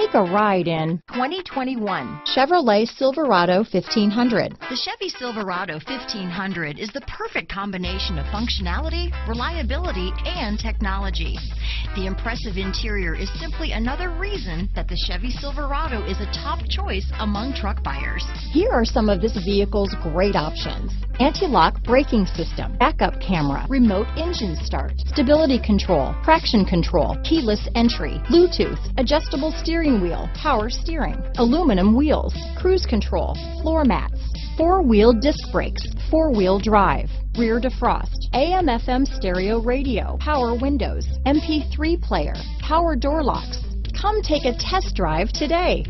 Take a ride in 2021 Chevrolet Silverado 1500. The Chevy Silverado 1500 is the perfect combination of functionality, reliability, and technology. The impressive interior is simply another reason that the Chevy Silverado is a top choice among truck buyers. Here are some of this vehicle's great options: anti-lock braking system, backup camera, remote engine start, stability control, traction control, keyless entry, Bluetooth, adjustable steering wheel, power steering, aluminum wheels, cruise control, floor mats, four-wheel disc brakes, four-wheel drive, rear defrost, AM/FM stereo radio, power windows, MP3 player, power door locks. Come take a test drive today.